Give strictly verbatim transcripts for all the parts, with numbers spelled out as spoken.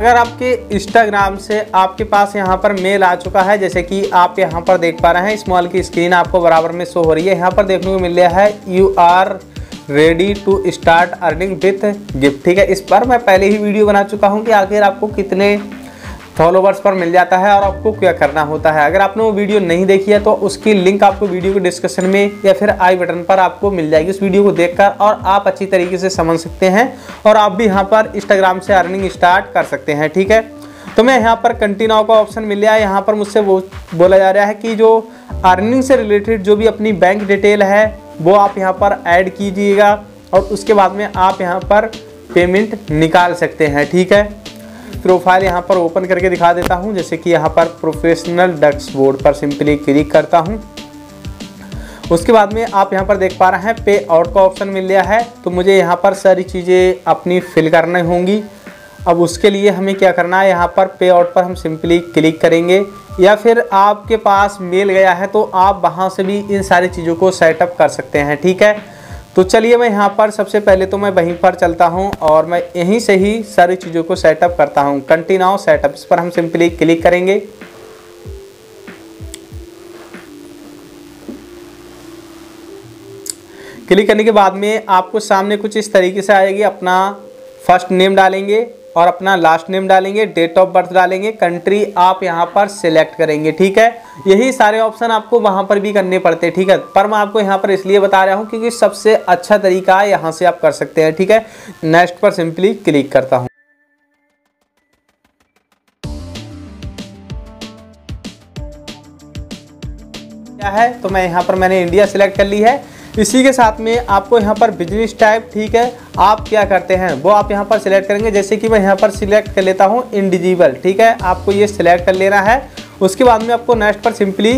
अगर आपके इंस्टाग्राम से आपके पास यहाँ पर मेल आ चुका है, जैसे कि आप यहाँ पर देख पा रहे हैं, स्मॉल की स्क्रीन आपको बराबर में शो हो रही है। यहाँ पर देखने को मिल रहा है you are ready to start earning with gift. ठीक है, इस पर मैं पहले ही वीडियो बना चुका हूँ कि आखिर आपको कितने फॉलोवर्स पर मिल जाता है और आपको क्या करना होता है। अगर आपने वो वीडियो नहीं देखी है तो उसकी लिंक आपको वीडियो के डिस्क्रिप्शन में या फिर आई बटन पर आपको मिल जाएगी। उस वीडियो को देखकर और आप अच्छी तरीके से समझ सकते हैं और आप भी यहाँ पर इंस्टाग्राम से अर्निंग स्टार्ट कर सकते हैं। ठीक है, तो मैं यहाँ पर कंटिन्यू का ऑप्शन मिल गया है। यहाँ पर मुझसे वो बोला जा रहा है कि जो अर्निंग से रिलेटेड जो भी अपनी बैंक डिटेल है वो आप यहाँ पर ऐड कीजिएगा और उसके बाद में आप यहाँ पर पेमेंट निकाल सकते हैं। ठीक है, प्रोफाइल यहाँ पर ओपन करके दिखा देता हूँ। जैसे कि यहाँ पर प्रोफेशनल डैशबोर्ड पर सिंपली क्लिक करता हूँ। उसके बाद में आप यहाँ पर देख पा रहे हैं पे आउट का ऑप्शन मिल गया है। तो मुझे यहाँ पर सारी चीज़ें अपनी फिल करनी होंगी। अब उसके लिए हमें क्या करना है, यहाँ पर पे आउट पर हम सिंपली क्लिक करेंगे या फिर आपके पास मेल गया है तो आप वहाँ से भी इन सारी चीज़ों को सेटअप कर सकते हैं। ठीक है, तो चलिए मैं यहाँ पर सबसे पहले तो मैं वहीं पर चलता हूँ और मैं यहीं से ही सारी चीज़ों को सेटअप करता हूँ। कंटिन्यू सेटअप, इस पर हम सिंपली क्लिक करेंगे। क्लिक करने के बाद में आपको सामने कुछ इस तरीके से आएगी। अपना फर्स्ट नेम डालेंगे और अपना लास्ट नेम डालेंगे, डेट ऑफ बर्थ डालेंगे, कंट्री आप यहाँ पर सिलेक्ट करेंगे। ठीक है, यही सारे ऑप्शन आपको वहाँ पर भी करने पड़ते हैं। ठीक है, पर मैं आपको यहाँ पर इसलिए बता रहा हूँ क्योंकि सबसे अच्छा तरीका है, यहाँ से आप कर सकते हैं। ठीक है, नेक्स्ट पर सिंपली क्लिक करता हूँ। क्या है, तो मैं यहाँ पर मैंने इंडिया सिलेक्ट कर ली है। इसी के साथ में आपको यहाँ पर बिजनेस टाइप, ठीक है, आप क्या करते हैं वो आप यहाँ पर सिलेक्ट करेंगे। जैसे कि मैं यहाँ पर सिलेक्ट कर लेता हूँ इंडिविजुअल। ठीक है, आपको ये सिलेक्ट कर लेना है। उसके बाद में आपको नेक्स्ट पर सिंपली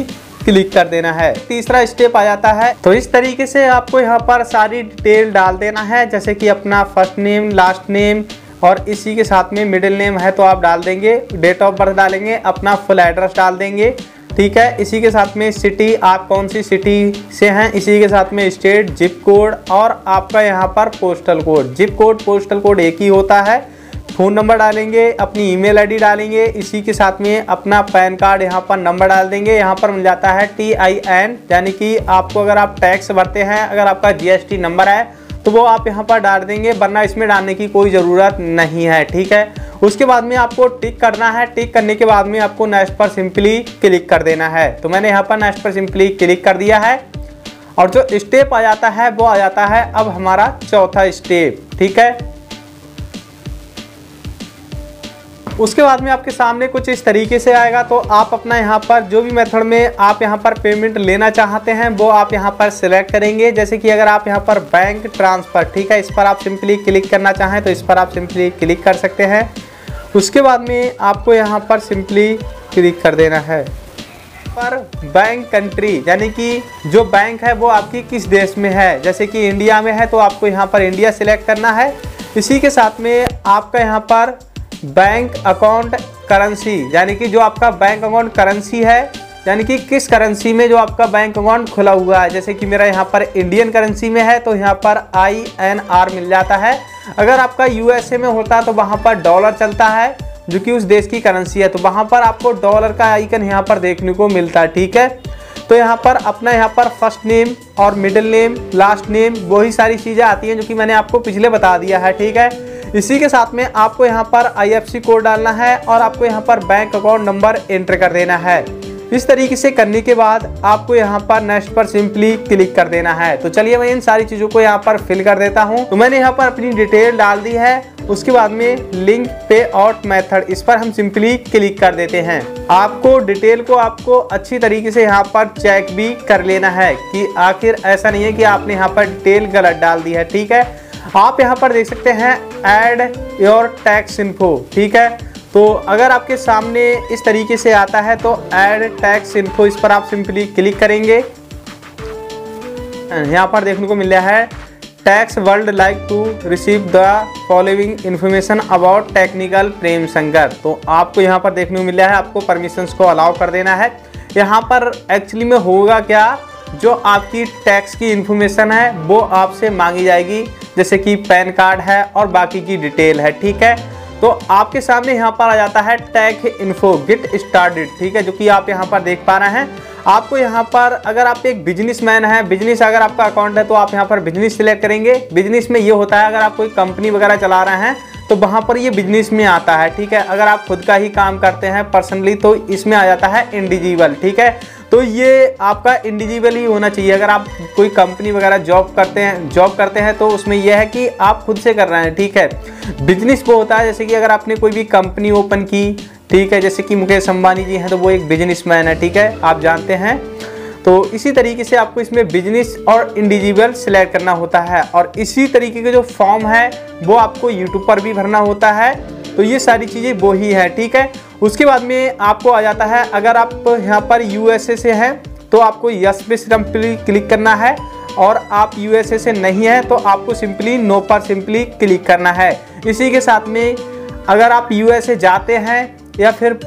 क्लिक कर देना है। तीसरा स्टेप आ जाता है। तो इस तरीके से आपको यहाँ पर सारी डिटेल डाल देना है, जैसे कि अपना फर्स्ट नेम, लास्ट नेम और इसी के साथ में मिडिल नेम है तो आप डाल देंगे, डेट ऑफ बर्थ डालेंगे, अपना फुल एड्रेस डाल देंगे। ठीक है, इसी के साथ में सिटी, आप कौन सी सिटी से हैं, इसी के साथ में स्टेट, जिप कोड और आपका यहाँ पर postal code. Zip code postal code एक ही होता है। फ़ोन नंबर डालेंगे, अपनी ईमेल आईडी डालेंगे, इसी के साथ में अपना पैन कार्ड यहाँ पर नंबर डाल देंगे। यहाँ पर मिल जाता है टी आई एन, यानी कि आपको अगर आप टैक्स भरते हैं, अगर आपका जी एस टी नंबर है तो वो आप यहाँ पर डाल देंगे, वरना इसमें डालने की कोई ज़रूरत नहीं है। ठीक है, उसके बाद में आपको टिक करना है। टिक करने के बाद में आपको नेक्स्ट पर सिंपली क्लिक कर देना है। तो मैंने यहाँ पर नेक्स्ट पर सिंपली क्लिक कर दिया है और जो स्टेप आ जाता है वो आ जाता है अब हमारा चौथा स्टेप। ठीक है, उसके बाद में आपके सामने कुछ इस तरीके से आएगा। तो आप अपना यहाँ पर जो भी मेथड में आप यहाँ पर पेमेंट लेना चाहते हैं वो आप यहाँ पर सिलेक्ट करेंगे। जैसे कि अगर आप यहाँ पर बैंक ट्रांसफ़र, ठीक है, इस पर आप सिंपली क्लिक करना चाहें तो इस पर आप सिंपली क्लिक कर सकते हैं। उसके बाद में आपको यहाँ पर सिंपली क्लिक कर देना है पर बैंक कंट्री, यानी कि जो बैंक है वो आपकी किस देश में है। जैसे कि इंडिया में है तो आपको यहाँ पर इंडिया सिलेक्ट करना है। इसी के साथ में आपका यहाँ पर बैंक अकाउंट करेंसी, यानी कि जो आपका बैंक अकाउंट करेंसी है, यानी कि किस करेंसी में जो आपका बैंक अकाउंट खुला हुआ है। जैसे कि मेरा यहाँ पर इंडियन करेंसी में है तो यहाँ पर आई एन आर मिल जाता है। अगर आपका यूएसए में होता तो वहाँ पर डॉलर चलता है, जो कि उस देश की करेंसी है, तो वहाँ पर आपको डॉलर का आइकन यहाँ पर देखने को मिलता है। ठीक है, तो यहाँ पर अपना यहाँ पर फर्स्ट नेम और मिडिल नेम, लास्ट नेम, वही सारी चीज़ें आती हैं जो कि मैंने आपको पिछले बता दिया है। ठीक है, इसी के साथ में आपको यहाँ पर आईएफएससी कोड डालना है और आपको यहाँ पर बैंक अकाउंट नंबर एंटर कर देना है। इस तरीके से करने के बाद आपको यहाँ पर नेक्स्ट पर सिंपली क्लिक कर देना है। तो चलिए मैं इन सारी चीज़ों को यहाँ पर फिल कर देता हूँ। तो मैंने यहाँ पर अपनी डिटेल डाल दी है। उसके बाद में लिंक पे आउट मेथड, इस पर हम सिंपली क्लिक कर देते हैं। आपको डिटेल को आपको अच्छी तरीके से यहाँ पर चेक भी कर लेना है कि आखिर ऐसा नहीं है कि आपने यहाँ पर डिटेल गलत डाल दी है। ठीक है, आप यहाँ पर देख सकते हैं ऐड योर टैक्स इन्फो। ठीक है, तो अगर आपके सामने इस तरीके से आता है तो ऐड टैक्स इन्फो, इस पर आप सिंपली क्लिक करेंगे। यहाँ पर देखने को मिल रहा है tax world like to receive the following information about technical Prem Shankar. तो आपको यहाँ पर देखने को मिल रहा है, आपको परमिशंस को अलाउ कर देना है। यहाँ पर एक्चुअली में होगा क्या, जो आपकी टैक्स की इन्फॉर्मेशन है वो आपसे मांगी जाएगी, जैसे कि पैन कार्ड है और बाकी की डिटेल है। ठीक है, तो आपके सामने यहाँ पर आ जाता है टैग इन्फो गेट स्टार्टेड, ठीक है, जो कि आप यहाँ पर देख पा रहे हैं। आपको यहाँ पर अगर आप एक बिजनेसमैन है, बिजनेस अगर आपका अकाउंट है तो आप यहाँ पर बिजनेस सिलेक्ट करेंगे। बिजनेस में ये होता है अगर आप कोई कंपनी वगैरह चला रहे हैं तो वहाँ पर ये बिजनेस में आता है, ठीक है। अगर आप खुद का ही काम करते हैं पर्सनली तो इसमें आ जाता है इंडिविजुअल, ठीक है। तो ये आपका इंडिविजुअल ही होना चाहिए। अगर आप कोई कंपनी वगैरह जॉब करते हैं जॉब करते हैं तो उसमें यह है कि आप खुद से कर रहे हैं, ठीक है। बिजनेस वो होता है जैसे कि अगर आपने कोई भी कंपनी ओपन की, ठीक है, जैसे कि मुकेश अंबानी जी हैं तो वो एक बिजनेसमैन है, ठीक है, आप जानते हैं। तो इसी तरीके से आपको इसमें बिजनेस और इंडिविजुअल सिलेक्ट करना होता है। और इसी तरीके के जो फॉर्म है वो आपको यूट्यूब पर भी भरना होता है। तो ये सारी चीज़ें वो ही है, ठीक है। उसके बाद में आपको आ जाता है अगर आप यहाँ पर यूएसए से हैं तो आपको यस पे सिंपली क्लिक करना है, और आप यूएसए से नहीं हैं तो आपको सिंपली नो पर सिंपली क्लिक करना है। इसी के साथ में अगर आप यूएसए जाते हैं या फिर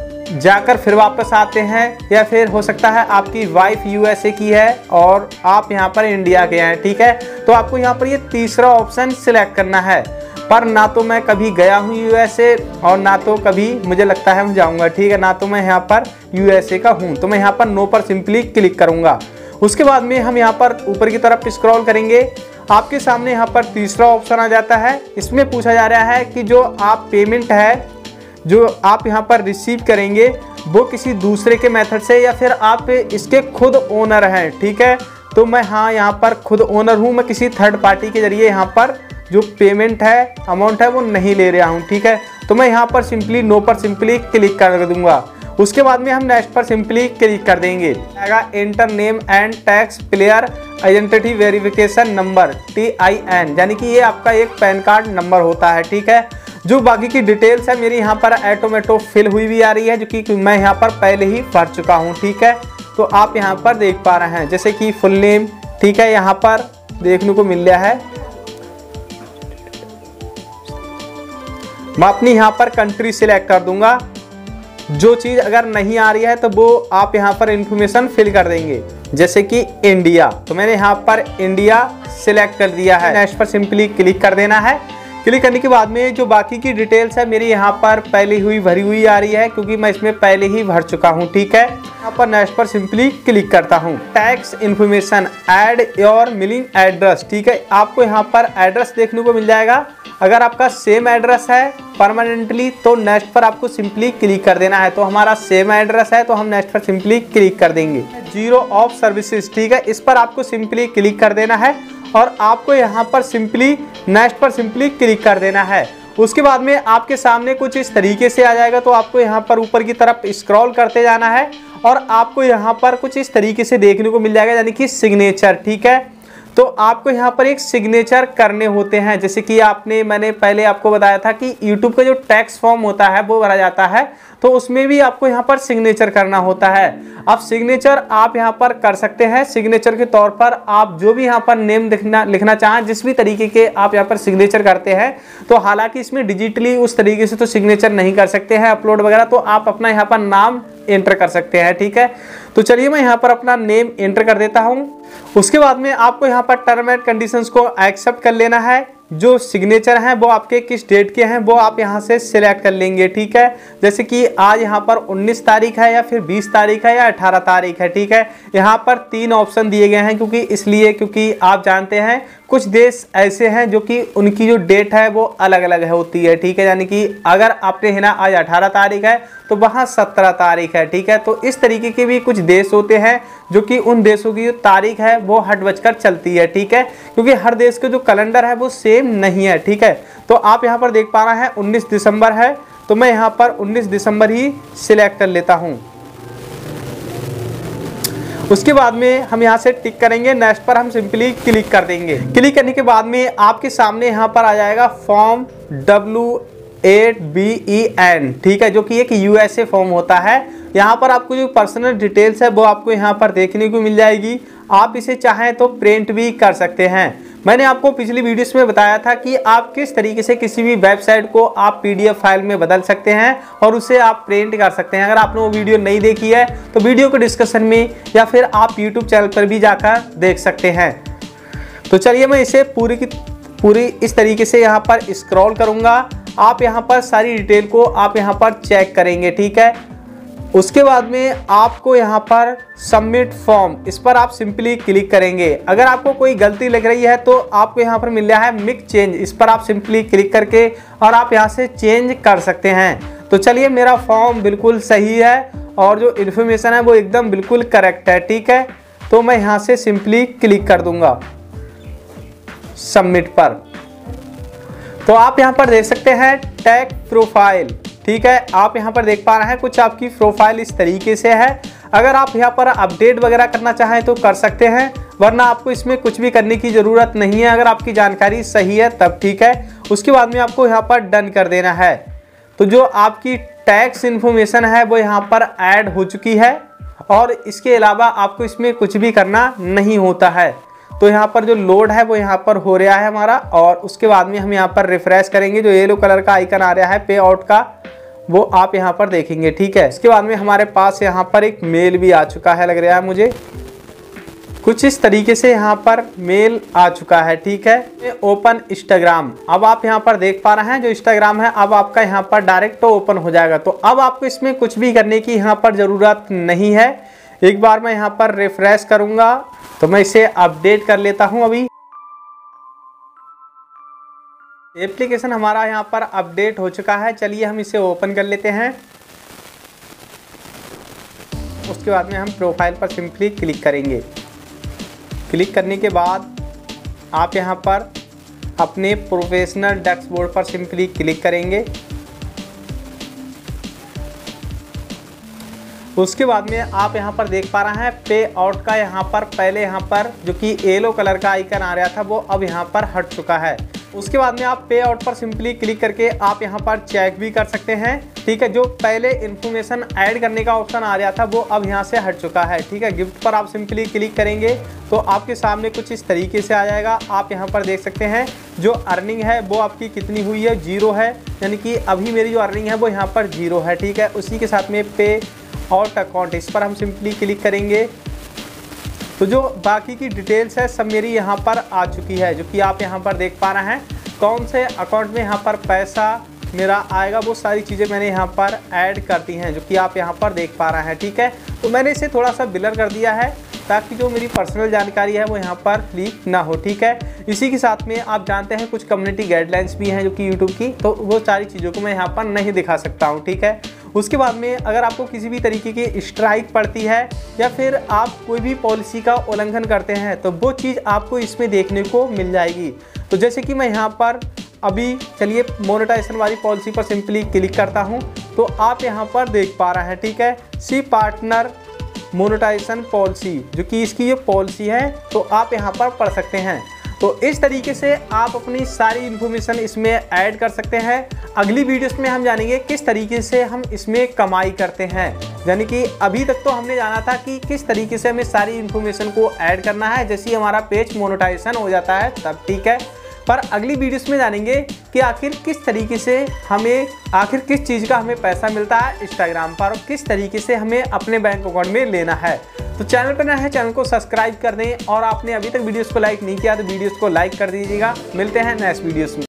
जाकर फिर वापस आते हैं, या फिर हो सकता है आपकी वाइफ यूएसए की है और आप यहाँ पर इंडिया के हैं, ठीक है, तो आपको यहाँ पर ये तीसरा ऑप्शन सिलेक्ट करना है। पर ना तो मैं कभी गया हूँ यूएसए और ना तो कभी मुझे लगता है मैं जाऊँगा, ठीक है, ना तो मैं यहाँ पर यूएसए का हूँ, तो मैं यहाँ पर नो पर सिंपली क्लिक करूँगा। उसके बाद में हम यहाँ पर ऊपर की तरफ स्क्रॉल करेंगे, आपके सामने यहाँ पर तीसरा ऑप्शन आ जाता है। इसमें पूछा जा रहा है कि जो आप पेमेंट है जो आप यहाँ पर रिसीव करेंगे वो किसी दूसरे के मेथड से या फिर आप इसके खुद ओनर हैं, ठीक है। तो मैं हाँ यहाँ पर खुद ओनर हूँ, मैं किसी थर्ड पार्टी के जरिए यहाँ पर जो पेमेंट है अमाउंट है वो नहीं ले रहा हूँ, ठीक है। तो मैं यहाँ पर सिंपली नो पर सिंपली क्लिक कर दूंगा। उसके बाद में हम नेक्स्ट पर सिंपली क्लिक कर देंगे। आएगा enter name and tax player identity verification number T I N, यानी कि ये आपका एक पैन कार्ड नंबर होता है, ठीक है। जो बाकी की डिटेल्स है मेरी यहाँ पर ऑटोमेटो फिल हुई भी आ रही है, जो कि मैं यहाँ पर पहले ही भर चुका हूँ, ठीक है। तो आप यहाँ पर देख पा रहे हैं जैसे कि फुल नेम, ठीक है, यहाँ पर देखने को मिल रहा है। मैं अपनी यहाँ पर कंट्री सिलेक्ट कर दूंगा। जो चीज़ अगर नहीं आ रही है तो वो आप यहाँ पर इंफॉर्मेशन फिल कर देंगे, जैसे कि इंडिया, तो मैंने यहाँ पर इंडिया सिलेक्ट कर दिया है। नेक्स्ट पर सिंपली क्लिक कर देना है। क्लिक करने के बाद में जो बाकी की डिटेल्स है मेरी यहाँ पर पहले हुई भरी हुई आ रही है, क्योंकि मैं इसमें पहले ही भर चुका हूँ, ठीक है। यहाँ पर नेक्स्ट पर सिंपली क्लिक करता हूँ। Tax information add your mailing address, ठीक है, आपको यहाँ पर एड्रेस देखने को मिल जाएगा। अगर आपका सेम एड्रेस है परमानेंटली तो नेक्स्ट पर आपको सिंपली क्लिक कर देना है। तो हमारा सेम एड्रेस है तो हम नेक्स्ट पर सिंपली क्लिक कर देंगे। जीरो ऑफ सर्विसेज, ठीक है, इस पर आपको सिंपली क्लिक कर देना है और आपको यहाँ पर सिंपली नेक्स्ट पर सिंपली क्लिक कर देना है। उसके बाद में आपके सामने कुछ इस तरीके से आ जाएगा। तो आपको यहाँ पर ऊपर की तरफ स्क्रॉल करते जाना है और आपको यहाँ पर कुछ इस तरीके से देखने को मिल जाएगा, यानी कि सिग्नेचर, ठीक है। तो आपको यहाँ पर एक सिग्नेचर करने होते हैं, जैसे कि आपने मैंने पहले आपको बताया था कि यूट्यूब का जो टैक्स फॉर्म होता है वो भरा जाता है, तो उसमें भी आपको यहाँ पर सिग्नेचर करना होता है। अब सिग्नेचर आप यहाँ पर कर सकते हैं। सिग्नेचर के तौर पर आप जो भी यहाँ पर नेम लिखना लिखना चाहें, जिस भी तरीके के आप यहाँ पर सिग्नेचर करते हैं, तो हालांकि इसमें डिजिटली उस तरीके से तो सिग्नेचर नहीं कर सकते हैं अपलोड वगैरह, तो आप अपना यहाँ पर नाम एंटर कर सकते हैं, ठीक है। तो चलिए मैं यहाँ पर अपना नेम एंटर कर देता हूँ। उसके बाद में आपको यहाँ पर टर्म एंड कंडीशंस को एक्सेप्ट कर लेना है। जो सिग्नेचर हैं वो आपके किस डेट के हैं वो आप यहाँ से सिलेक्ट कर लेंगे, ठीक है। जैसे कि आज यहाँ पर उन्नीस तारीख है या फिर बीस तारीख है या अठारह तारीख है, ठीक है। यहाँ पर तीन ऑप्शन दिए गए हैं, क्योंकि इसलिए क्योंकि आप जानते हैं कुछ देश ऐसे हैं जो कि उनकी जो डेट है वो अलग अलग होती है, ठीक है। यानी कि अगर आपने है ना आज अठारह तारीख है तो वहाँ सत्रह तारीख है, ठीक है। तो इस तरीके के भी कुछ देश होते हैं जो कि उन देशों की जो तारीख है वो हट बच कर चलती है, ठीक है, क्योंकि हर देश के जो कैलेंडर है वो सेम नहीं है, ठीक है। तो आप यहाँ पर देख पा रहे हैं उन्नीस दिसंबर है, तो मैं यहाँ पर उन्नीस दिसंबर ही सिलेक्ट कर लेता हूँ। उसके बाद में हम यहाँ से टिक करेंगे, नेक्स्ट पर हम सिंपली क्लिक कर देंगे। क्लिक करने के बाद में आपके सामने यहाँ पर आ जाएगा form W eight B E N, ठीक है, जो कि एक यूएसए फॉर्म होता है। यहाँ पर आपको जो पर्सनल डिटेल्स है वो आपको यहाँ पर देखने को मिल जाएगी। आप इसे चाहें तो प्रिंट भी कर सकते हैं। मैंने आपको पिछली वीडियोस में बताया था कि आप किस तरीके से किसी भी वेबसाइट को आप पीडीएफ फाइल में बदल सकते हैं और उसे आप प्रिंट कर सकते हैं। अगर आपने वो वीडियो नहीं देखी है तो वीडियो के डिस्क्रिप्शन में या फिर आप यूट्यूब चैनल पर भी जाकर देख सकते हैं। तो चलिए मैं इसे पूरी की पूरी इस तरीके से यहाँ पर स्क्रॉल करूँगा। आप यहाँ पर सारी डिटेल को आप यहाँ पर चेक करेंगे, ठीक है। उसके बाद में आपको यहाँ पर सबमिट फॉर्म, इस पर आप सिंपली क्लिक करेंगे। अगर आपको कोई गलती लग रही है तो आपको यहाँ पर मिल रहा है मेक चेंज, इस पर आप सिंपली क्लिक करके और आप यहाँ से चेंज कर सकते हैं। तो चलिए, मेरा फॉर्म बिल्कुल सही है और जो इन्फॉर्मेशन है वो एकदम बिल्कुल करेक्ट है, ठीक है। तो मैं यहाँ से सिंपली क्लिक कर दूँगा सबमिट पर। तो आप यहाँ पर देख सकते हैं टैग प्रोफाइल, ठीक है। आप यहाँ पर देख पा रहे हैं कुछ आपकी प्रोफाइल इस तरीके से है। अगर आप यहाँ पर अपडेट वगैरह करना चाहें तो कर सकते हैं, वरना आपको इसमें कुछ भी करने की ज़रूरत नहीं है। अगर आपकी जानकारी सही है तब ठीक है। उसके बाद में आपको यहाँ पर डन कर देना है। तो जो आपकी टैक्स इन्फॉर्मेशन है वो यहाँ पर ऐड हो चुकी है और इसके अलावा आपको इसमें कुछ भी करना नहीं होता है। तो यहाँ पर जो लोड है वो यहाँ पर हो रहा है हमारा, और उसके बाद में हम यहाँ पर रिफ्रेश करेंगे। जो येलो कलर का आइकन आ रहा है पे आउट का, वो आप यहाँ पर देखेंगे, ठीक है। इसके बाद में हमारे पास यहाँ पर एक मेल भी आ चुका है, लग रहा है मुझे कुछ इस तरीके से यहाँ पर मेल आ चुका है, ठीक है। ओपन इंस्टाग्राम, अब आप यहाँ पर देख पा रहे हैं जो इंस्टाग्राम है अब आपका यहाँ पर डायरेक्ट ओपन हो जाएगा। तो अब आपको इसमें कुछ भी करने की यहाँ पर ज़रूरत नहीं है। एक बार मैं यहाँ पर रिफ्रेश करूँगा, तो मैं इसे अपडेट कर लेता हूँ। अभी एप्लीकेशन हमारा यहाँ पर अपडेट हो चुका है। चलिए हम इसे ओपन कर लेते हैं। उसके बाद में हम प्रोफाइल पर सिंपली क्लिक करेंगे। क्लिक करने के बाद आप यहाँ पर अपने प्रोफेशनल डैशबोर्ड पर सिंपली क्लिक करेंगे। उसके बाद में आप यहाँ पर देख पा रहे हैं पे आउट का यहाँ पर पहले यहाँ पर जो कि येलो कलर का आइकन आ रहा था वो अब यहाँ पर हट चुका है। उसके बाद में आप पे आउट पर सिंपली क्लिक करके आप यहाँ पर चेक भी कर सकते हैं, ठीक है। जो पहले इन्फॉर्मेशन ऐड करने का ऑप्शन आ रहा था वो अब यहाँ से हट चुका है, ठीक है। गिफ्ट पर आप सिंपली क्लिक करेंगे तो आपके सामने कुछ इस तरीके से आ जाएगा। आप यहाँ पर देख सकते हैं जो अर्निंग है वो आपकी कितनी हुई है, जीरो है, यानी कि अभी मेरी जो अर्निंग है वो यहाँ पर जीरो है, ठीक है। उसी के साथ में पे आउट अकाउंट, इस पर हम सिंपली क्लिक करेंगे। तो जो बाकी की डिटेल्स है सब मेरी यहाँ पर आ चुकी है, जो कि आप यहाँ पर देख पा रहे हैं कौन से अकाउंट में यहाँ पर पैसा मेरा आएगा वो सारी चीज़ें मैंने यहाँ पर ऐड कर दी हैं, जो कि आप यहाँ पर देख पा रहे हैं, ठीक है। तो मैंने इसे थोड़ा सा ब्लर कर दिया है ताकि जो मेरी पर्सनल जानकारी है वो यहाँ पर लीक ना हो, ठीक है। इसी के साथ में आप जानते हैं कुछ कम्युनिटी गाइडलाइंस भी हैं जो कि यूट्यूब की, तो वो सारी चीज़ों को मैं यहाँ पर नहीं दिखा सकता हूँ, ठीक है। उसके बाद में अगर आपको किसी भी तरीके की स्ट्राइक पड़ती है या फिर आप कोई भी पॉलिसी का उल्लंघन करते हैं तो वो चीज़ आपको इसमें देखने को मिल जाएगी। तो जैसे कि मैं यहाँ पर अभी चलिए मोनेटाइजेशन वाली पॉलिसी पर सिंपली क्लिक करता हूँ, तो आप यहाँ पर देख पा रहे हैं, ठीक है, सी पार्टनर मोनेटाइजेशन पॉलिसी, जो कि इसकी ये पॉलिसी है, तो आप यहाँ पर पढ़ सकते हैं। तो इस तरीके से आप अपनी सारी इन्फॉर्मेशन इसमें ऐड कर सकते हैं। अगली वीडियोस में हम जानेंगे किस तरीके से हम इसमें कमाई करते हैं, यानी कि अभी तक तो हमने जाना था कि किस तरीके से हमें सारी इन्फॉर्मेशन को ऐड करना है जैसे ही हमारा पेज मोनेटाइजेशन हो जाता है तब, ठीक है। पर अगली वीडियोस में जानेंगे कि आखिर किस तरीके से हमें आखिर किस चीज़ का हमें पैसा मिलता है इंस्टाग्राम पर और किस तरीके से हमें अपने बैंक अकाउंट में लेना है। तो चैनल पर नया है, चैनल को सब्सक्राइब कर दें, और आपने अभी तक वीडियोस को लाइक नहीं किया तो वीडियोस को लाइक कर दीजिएगा। मिलते हैं नेक्स्ट वीडियोस में।